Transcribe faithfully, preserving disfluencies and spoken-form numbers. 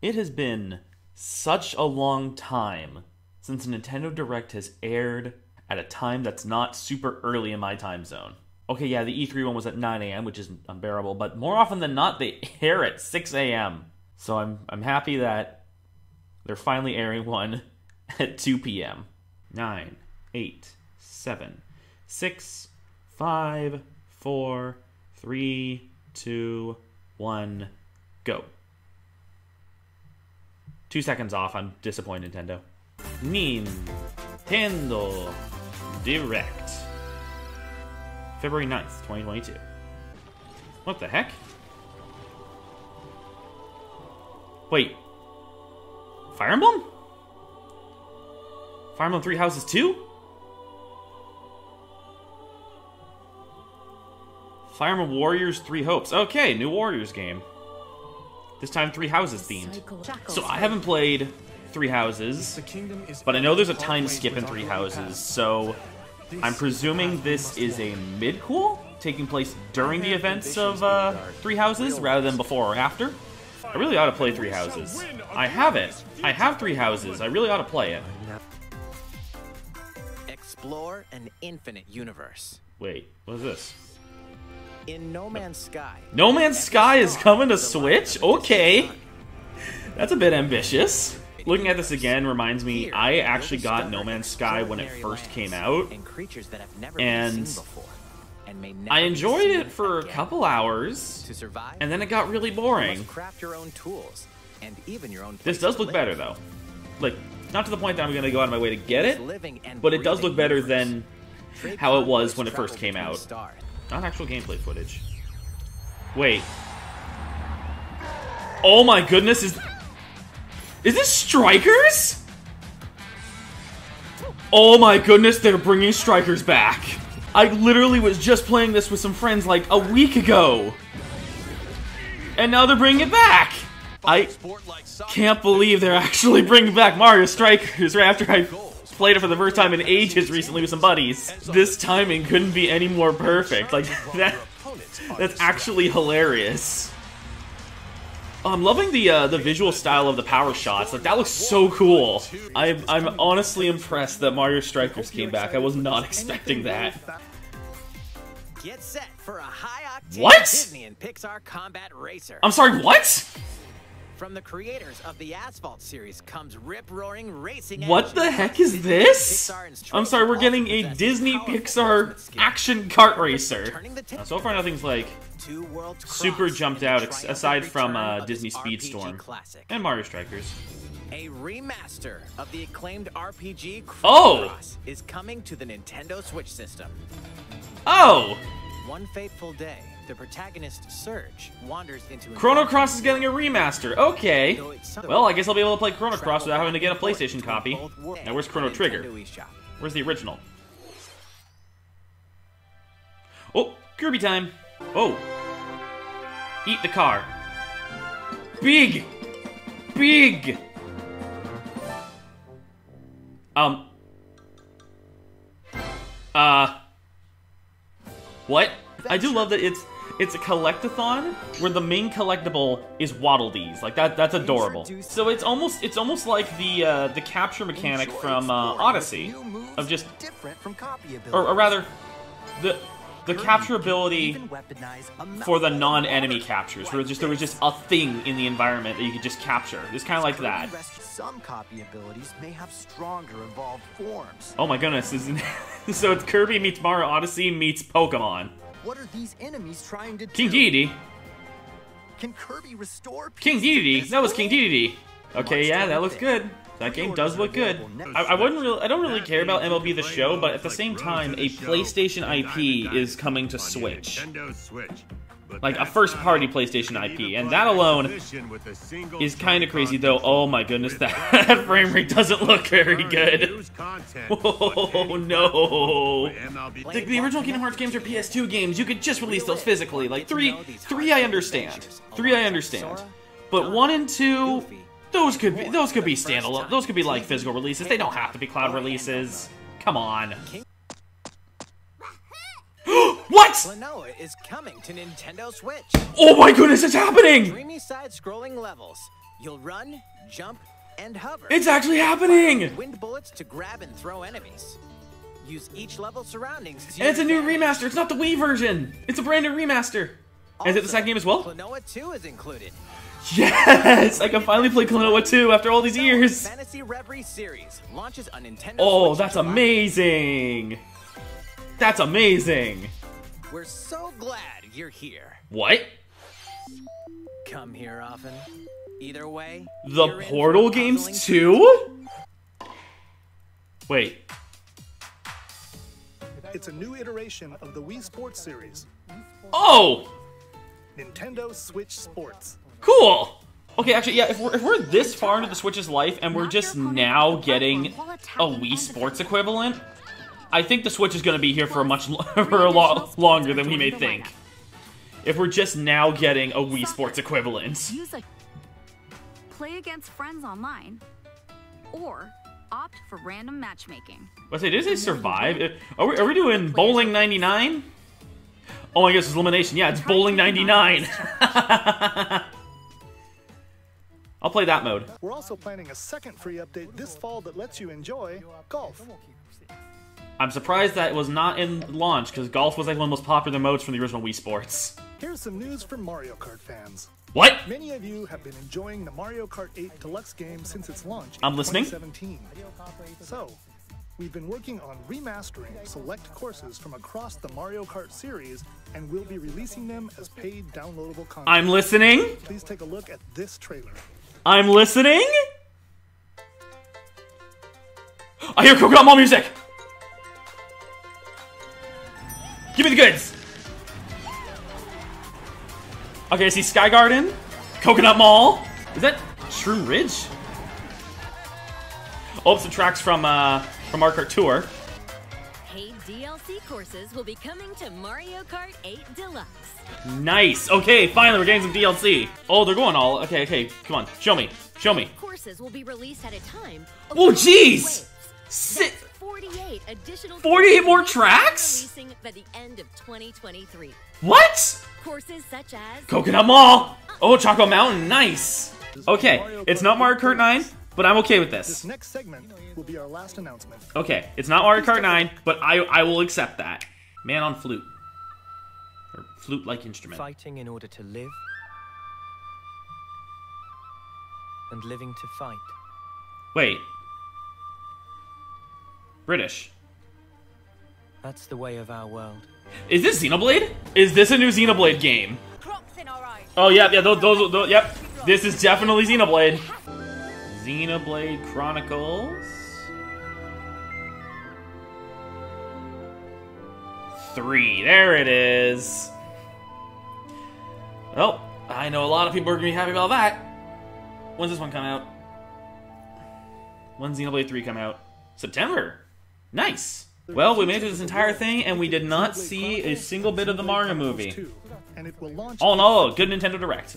It has been such a long time since Nintendo Direct has aired at a time that's not super early in my time zone. Okay, yeah, the E three one was at nine a.m., which is unbearable, but more often than not, they air at six a.m. So I'm I'm happy that they're finally airing one at two p.m. Nine, eight, seven, six, five, four, three, two, one, go. Two seconds off, I'm disappointed, Nintendo. Nintendo Direct. February ninth, twenty twenty-two. What the heck? Wait. Fire Emblem? Fire Emblem Three Houses two? Fire Emblem Warriors Three Hopes. Okay, new Warriors game. This time Three Houses themed. So I haven't played Three Houses, but I know there's a time skip in Three Houses, so I'm presuming this is a mid-quel taking place during the events of uh, Three Houses rather than before or after. I really ought to play Three Houses. I have it. I have Three Houses. I really ought to play it. Explore an infinite universe. Wait, what is this? In No Man's Sky. No Man's Sky is coming to Switch? Okay. That's a bit ambitious. Looking at this again reminds me, I actually got No Man's Sky when it first came out, and I enjoyed it for a couple hours, and then it got really boring. This does look better, though. Like, not to the point that I'm going to go out of my way to get it, but it does look better than how it was when it first came out. Not actual gameplay footage. Wait. Oh my goodness, is... Is this Strikers? Oh my goodness, they're bringing Strikers back. I literally was just playing this with some friends like a week ago. And now they're bringing it back. I can't believe they're actually bringing back Mario Strikers right after I played it for the first time in ages recently with some buddies. This timing couldn't be any more perfect. Like, that, that's actually hilarious. Oh, I'm loving the uh, the visual style of the power shots. Like, that looks so cool. I'm, I'm honestly impressed that Mario Strikers came back. I was not expecting that. What? I'm sorry, what? From the creators of the Asphalt series comes rip-roaring racing. What the heck is this? I'm sorry, we're getting a Disney Pixar action kart racer. Uh, so far, nothing's like super jumped out aside from uh, Disney Speedstorm and Mario Strikers. A remaster of the acclaimed R P G Chrono Cross is coming to the Nintendo Switch system. Oh! One fateful day, the protagonist Surge wanders into Chrono Cross is getting a remaster. Okay. Well, I guess I'll be able to play Chrono Cross without having to get a PlayStation copy. Now, where's Chrono Trigger? Where's the original? Oh, Kirby time. Oh. Eat the car. Big. Big. Um. Uh. What? I do love that it's it's a collectathon where the main collectible is Waddle Dees. Like that that's adorable. So it's almost it's almost like the uh, the capture mechanic from uh, Odyssey of just or, or rather the the capture ability for the non-enemy captures where just there was just a thing in the environment that you could just capture. It's kind of like that. Some copy abilities may have stronger evolved forms. Oh my goodness, isn't it? So it's Kirby meets Mario Odyssey meets Pokemon. What are these enemies trying to do? King Dedede. Can Kirby restore King Dedede? That was King Dedede. Okay, yeah, that looks good. That game does look good. I, I wouldn't really I don't really care about M L B The Show, but at the same time a PlayStation I P is coming to Switch. Like, a first-party PlayStation I P, and that alone is kind of crazy, though. Oh my goodness, that frame rate doesn't look very good. Oh no! Like, the original Kingdom Hearts games are P S two games. You could just release those physically. Like, three, three I understand. Three I understand. But one and two, those could be those could be standalone. Those could be like physical releases. They don't have to be cloud releases. Come on. What? Klonoa is coming to Nintendo Switch. Oh my goodness, it's happening! Dreamy side-scrolling levels You'll run, jump, and hover. It's actually happening! Wind bullets to grab and throw enemies. Use each level's surroundings to and it's a new remaster. It's not the Wii version. It's a brand new remaster. Also, is it the second game as well? Klonoa two is included. Yes! I can finally play Klonoa two after all these years. Fantasy Reverie series launches on Nintendo oh, Switch that's July. Amazing! That's amazing! We're so glad you're here. What? Come here often. Either way, the Portal games too? Wait. It's a new iteration of the Wii Sports series. Oh! Nintendo Switch Sports. Cool! Okay, actually, yeah, if we're, if we're this far into the Switch's life and we're just now getting a Wii Sports equivalent, I think the Switch is going to be here for a much for a lot longer than we may think. If we're just now getting a Wii Sports equivalent. Play against friends online, or opt for random matchmaking. What's it? Is it survive? Are we, are we doing bowling ninety-nine? Oh, I guess it's elimination. Yeah, it's bowling ninety-nine. I'll play that mode. We're also planning a second free update this fall that lets you enjoy golf. I'm surprised that it was not in launch, because golf was like one of the most popular modes from the original Wii Sports. Here's some news for Mario Kart fans. What? Many of you have been enjoying the Mario Kart eight Deluxe game since its launch I'm in listening. twenty seventeen. So, we've been working on remastering select courses from across the Mario Kart series, and we'll be releasing them as paid downloadable content. I'm listening. Please take a look at this trailer. I'm listening. I hear Coconut Mall music. Give me the goods! Okay, I see Sky Garden, Coconut Mall. Is that Shroom Ridge? Oh, it's the tracks from uh, from Mario Kart Tour. Paid D L C courses will be coming to Mario Kart eight Deluxe. Nice. Okay, finally we're getting some D L C. Oh, they're going all. Okay, okay, come on, show me, show me. Courses will be released at a time. Oh, jeez. Sit. forty-eight additional forty-eight more tracks by the end of twenty twenty-three. What? Courses such as Coconut Mall. Oh, Choco Mountain. Nice. Okay, it's not Mario Kart nine, but I'm okay with this. This next segment will be our last announcement. Okay, it's not Mario Kart nine, but I I will accept that. Man on flute. Or flute-like instrument. Fighting in order to live and living to fight. Wait. British. That's the way of our world. Is this Xenoblade? Is this a new Xenoblade game? Crops in our eyes. Oh yeah, yeah, those, those, those, yep. This is definitely Xenoblade. Xenoblade Chronicles Three. There it is. Oh, I know a lot of people are gonna be happy about that. When's this one come out? When's Xenoblade Three come out? September. Nice. Well, we made it this entire thing, and we did not see a single bit of the Mario movie. All in all, good Nintendo Direct.